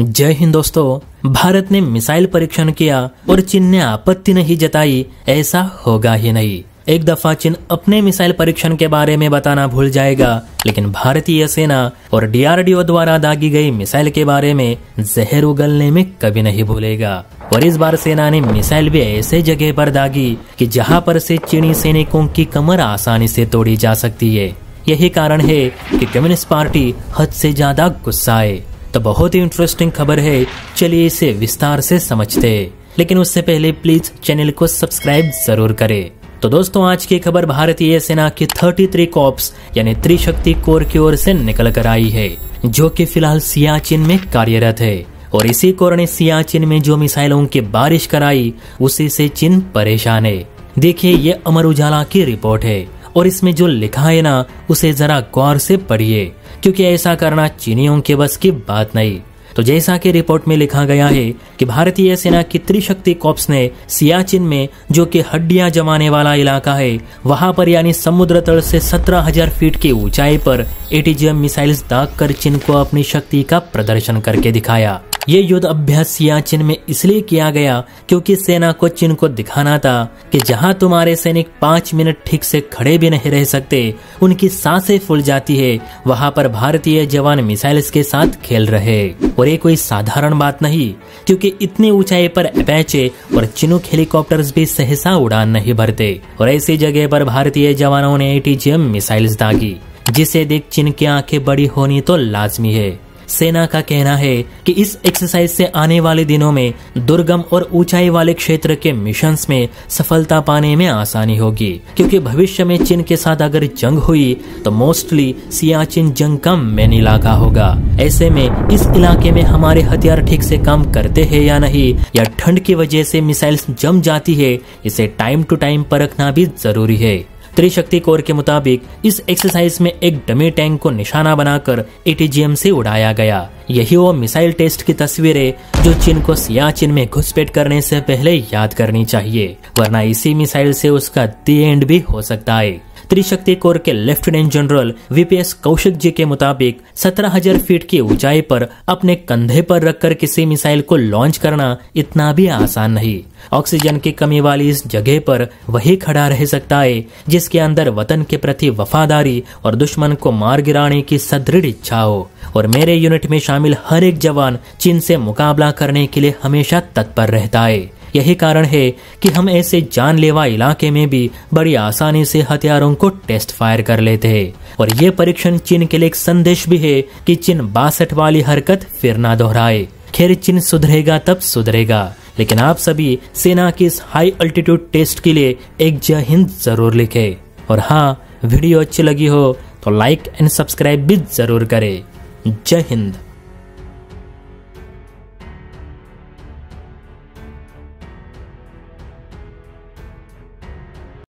जय हिंद दोस्तों, भारत ने मिसाइल परीक्षण किया और चीन ने आपत्ति नहीं जताई, ऐसा होगा ही नहीं। एक दफा चीन अपने मिसाइल परीक्षण के बारे में बताना भूल जाएगा, लेकिन भारतीय सेना और डीआरडीओ द्वारा दागी गई मिसाइल के बारे में जहर उगलने में कभी नहीं भूलेगा। और इस बार सेना ने मिसाइल भी ऐसे जगह पर दागी कि जहां पर से चीनी सैनिकों की कमर आसानी से तोड़ी जा सकती है। यही कारण है कि कम्युनिस्ट पार्टी हद से ज्यादा गुस्सा है। तो बहुत ही इंटरेस्टिंग खबर है, चलिए इसे विस्तार से समझते हैं। लेकिन उससे पहले प्लीज चैनल को सब्सक्राइब जरूर करें। तो दोस्तों, आज की खबर भारतीय सेना की 33 कॉर्प्स यानी त्रिशक्ति कोर की ओर से निकल कर आई है, जो कि फिलहाल सियाचिन में कार्यरत है। और इसी कोर ने सियाचिन में जो मिसाइलों की बारिश कराई, उसी से चीन परेशान है। देखिए, ये अमर उजाला की रिपोर्ट है और इसमें जो लिखा है ना, उसे जरा गौर से पढ़िए, क्योंकि ऐसा करना चीनियों के बस की बात नहीं। तो जैसा कि रिपोर्ट में लिखा गया है कि भारतीय सेना की त्रिशक्ति कॉर्प्स ने सियाचिन में, जो कि हड्डियां जमाने वाला इलाका है, वहां पर यानी समुद्र तल से 17,000 फीट की ऊंचाई पर एटीजीएम मिसाइल्स दाग कर चीन को अपनी शक्ति का प्रदर्शन करके दिखाया। ये युद्ध अभ्यास सियाचिन में इसलिए किया गया क्योंकि सेना को चीन को दिखाना था कि जहां तुम्हारे सैनिक 5 मिनट ठीक से खड़े भी नहीं रह सकते, उनकी सांसें फूल जाती है, वहां पर भारतीय जवान मिसाइल्स के साथ खेल रहे। और ये कोई साधारण बात नहीं, क्योंकि इतनी ऊंचाई पर अपाचे और चिनूक हेलीकॉप्टर्स भी सहसा उड़ान नहीं भरते। और ऐसी जगह पर भारतीय जवानों ने एटीजीएम मिसाइल्स दागी, जिसे देख चीन की आंखें बड़ी होनी तो लाजमी है। सेना का कहना है कि इस एक्सरसाइज से आने वाले दिनों में दुर्गम और ऊंचाई वाले क्षेत्र के मिशंस में सफलता पाने में आसानी होगी, क्योंकि भविष्य में चीन के साथ अगर जंग हुई तो मोस्टली सियाचिन जंग का मेन इलाका होगा। ऐसे में इस इलाके में हमारे हथियार ठीक से काम करते हैं या नहीं, या ठंड की वजह से मिसाइल्स जम जाती है, इसे टाइम टू टाइम परखना भी जरूरी है। त्रिशक्ति कोर के मुताबिक इस एक्सरसाइज में एक डमी टैंक को निशाना बनाकर एटीजीएम से उड़ाया गया। यही वो मिसाइल टेस्ट की तस्वीर है जो चीन को सियाचिन में घुसपैठ करने से पहले याद करनी चाहिए, वरना इसी मिसाइल से उसका दी एंड भी हो सकता है। त्रिशक्ति कोर के lieutenant general VPS Kaushik ji के मुताबिक 17,000 फीट की ऊंचाई पर अपने कंधे पर रखकर किसी मिसाइल को लॉन्च करना इतना भी आसान नहीं। ऑक्सीजन की कमी वाली इस जगह पर वही खड़ा रह सकता है जिसके अंदर वतन के प्रति वफादारी और दुश्मन को मार गिराने की सदृढ़ इच्छा हो। और मेरे यूनिट में शामिल हर एक जवान चीन से मुकाबला करने के लिए हमेशा तत्पर रहता है। यही कारण है कि हम ऐसे जानलेवा इलाके में भी बड़ी आसानी से हथियारों को टेस्ट फायर कर लेते हैं। और ये परीक्षण चीन के लिए एक संदेश भी है कि चीन 62 वाली हरकत फिर ना दोहराए। खैर, चीन सुधरेगा तब सुधरेगा, लेकिन आप सभी सेना की इस हाई अल्टीट्यूड टेस्ट के लिए एक जय हिंद जरूर लिखे। और हाँ, वीडियो अच्छी लगी हो तो लाइक एंड सब्सक्राइब भी जरूर करे। जय हिंद।